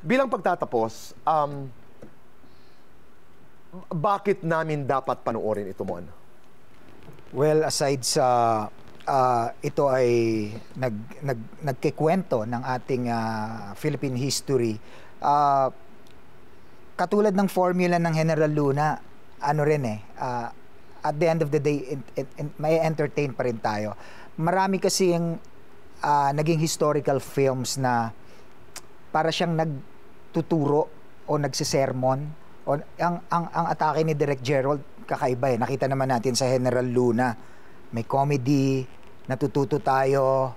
Bilang pagtatapos, bakit namin dapat panoorin ito, Mon? Well, aside sa ito ay nagkikwento ng ating Philippine history, katulad ng formula ng General Luna, ano rin eh, at the end of the day, may entertain pa rin tayo. Marami kasi yung naging historical films na para siyang nagtuturo o nagsisermon. O, ang atake ni Direk Jerrold, kakaiba eh. Nakita naman natin sa General Luna. May comedy, natututo tayo.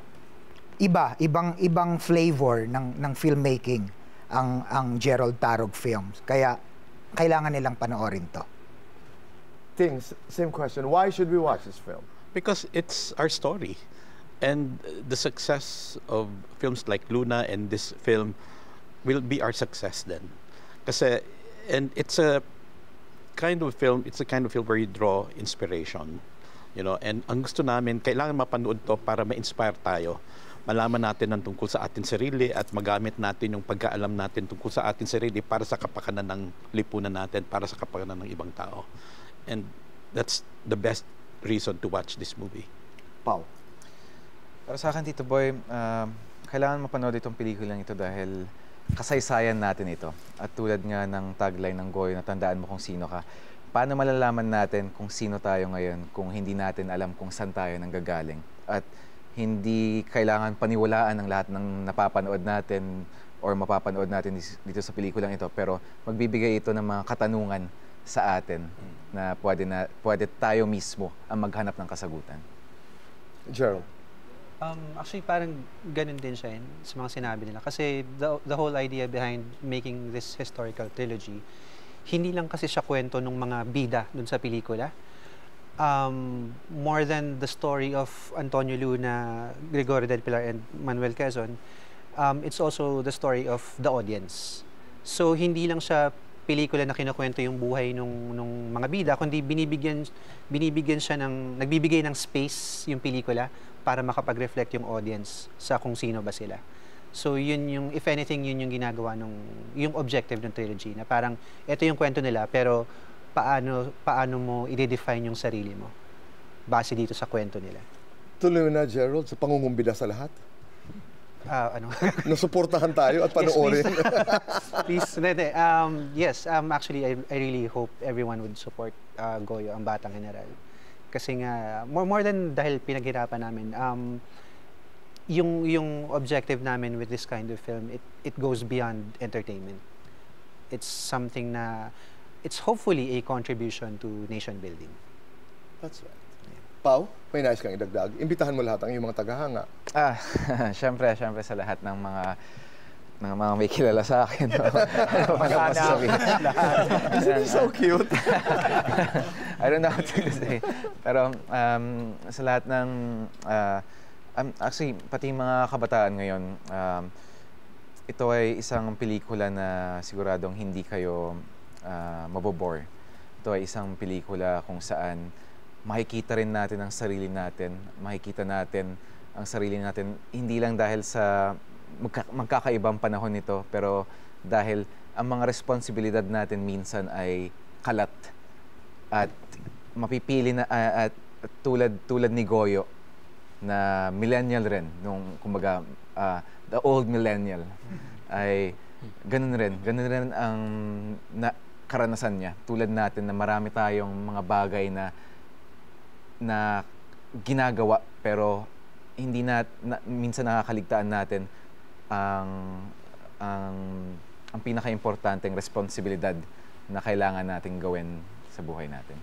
Ibang flavor ng filmmaking ang Jerrold Tayog Films. Kaya kailangan nilang panoorin to. Things, same question. Why should we watch this film? Because it's our story. And the success of films like Luna and this film will be our success then. Kasi, and it's a kind of film, it's a kind of film where you draw inspiration. You know, and ang gusto namin, kailangan mapanood to para ma-inspire tayo. Malaman natin ang tungkol sa ating sarili at magamit natin yung pagkaalam natin tungkol sa ating sarili para sa kapakanan ng lipunan natin, para sa kapakanan ng ibang tao. And that's the best reason to watch this movie. Pao. Para sa akin, Tito Boy, kailangan mapanood itong pelikulang ito dahil kasaysayan natin ito. At tulad nga ng tagline ng Goyo, natandaan mo kung sino ka. Paano malalaman natin kung sino tayo ngayon kung hindi natin alam kung saan tayo nanggagaling? At hindi kailangan paniwalaan ng lahat ng napapanood natin or mapapanood natin dito sa pelikulang ito. Pero magbibigay ito ng mga katanungan sa atin na pwede tayo mismo ang maghanap ng kasagutan. Jerrold. Actually, parang ganun din siya sa mga sinabi nila. Kasi the whole idea behind making this historical trilogy, hindi lang kasi siya kwento ng mga bida dun sa pelikula. More than the story of Antonio Luna, Gregorio del Pilar, and Manuel Quezon, it's also the story of the audience. So, hindi lang siya pelikula na kinukwento yung buhay nung mga bida, kundi binibigyan siya ng, nagbibigay ng space yung pelikula para makapag-reflect yung audience sa kung sino ba sila. So yun yung, if anything, yun yung ginagawa nung, yung objective ng trilogy, na parang ito yung kwento nila, pero paano mo i-define yung sarili mo base dito sa kwento nila. Tuloy na, Jerrold, sa pangungumbida sa lahat. Nasuportahan tayo at panoorin. Yes, please. Yes, actually, I really hope everyone would support Goyo ang Batang Heneral. Kasi nga, more than dahil pinaghirapan namin, yung objective namin with this kind of film, it goes beyond entertainment. It's something na, it's hopefully a contribution to nation building. That's right. Yeah. Pao, may nais kang idagdag. Imbitahan mo lahat ang iyong mga tagahanga. Siyempre sa lahat ng mga may kilala sa akin. Isn't he so cute? I don't know what to say. Pero sa lahat ng... actually, pati mga kabataan ngayon, ito ay isang pelikula na siguradong hindi kayo mabobore. Ito ay isang pelikula kung saan makikita rin natin ang sarili natin. Makikita natin ang sarili natin hindi lang dahil sa magkakaibang panahon nito, pero dahil ang mga responsibilidad natin minsan ay kalat at mapipili na at tulad ni Goyo na millennial rin nung kumbaga the old millennial ay ganun rin ang karanasan niya tulad natin na marami tayong mga bagay na ginagawa pero hindi na minsan nakakaligtaan natin ang pinaka-importanteng responsibilidad na kailangan nating gawin sa buhay natin.